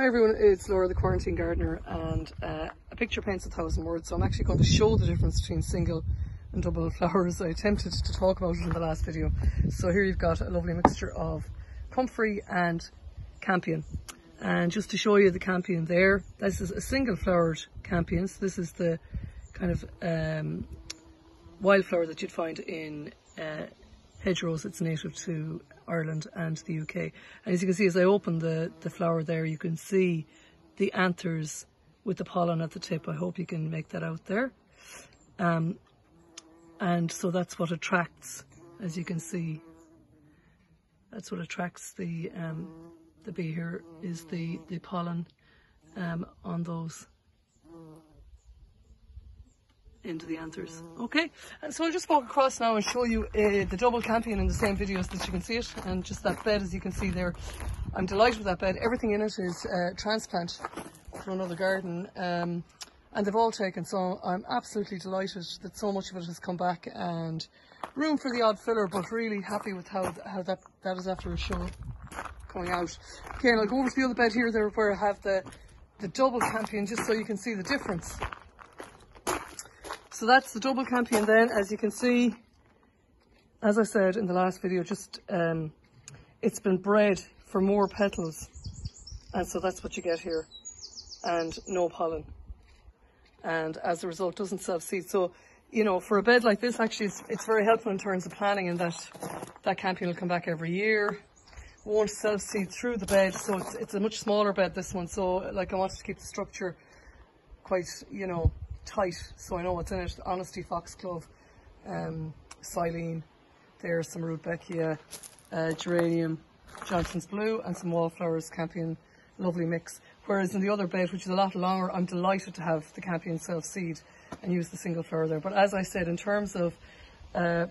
Hi everyone, it's Laura the Quarantine Gardener, and a picture paints a thousand words, so I'm actually going to show the difference between single and double flowers. I attempted to talk about it in the last video. So here you've got a lovely mixture of comfrey and campion. And just to show you the campion there, this is a single flowered campion. So this is the kind of wildflower that you'd find in Hedgerose. It's native to Ireland and the UK. And as you can see, as I open the flower there, you can see the anthers with the pollen at the tip. I hope you can make that out there. And so that's what attracts, as you can see, that's what attracts the bee here, is the pollen on those into the anthers. Okay, and so I'll just walk across now and show you the double campion in the same video so that you can see it. And just that bed, as you can see there, I'm delighted with that bed. Everything in it is transplant from another garden, and they've all taken, so I'm absolutely delighted that so much of it has come back, and room for the odd filler, but really happy with how that is after a show coming out. Okay, and I'll go over to the other bed here there where I have the double campion, just so you can see the difference. So that's the double campion then, as you can see, as I said in the last video, just it's been bred for more petals, and so that's what you get here, and no pollen, and as a result doesn't self-seed. So, you know, for a bed like this, actually it's very helpful in terms of planning, in that campion will come back every year, won't self-seed through the bed, so it's a much smaller bed, this one. So like, I wanted to keep the structure quite, you know, tight, so I know what's in it. Honesty, foxglove, silene, there's some Rudbeckia, geranium, Johnson's Blue, and some wallflowers, campion, lovely mix. Whereas in the other bed, which is a lot longer, I'm delighted to have the campion self-seed and use the single flower there. But as I said, in terms of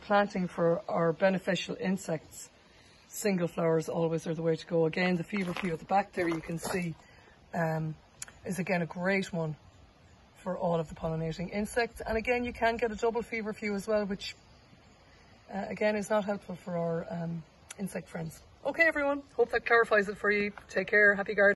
planting for our beneficial insects, single flowers always are the way to go. Again, the Feverfew at the back there, you can see, is again a great one for all of the pollinating insects. And again, you can get a double Feverfew as well, which again is not helpful for our insect friends. Okay everyone, hope that clarifies it for you. Take care, happy gardening.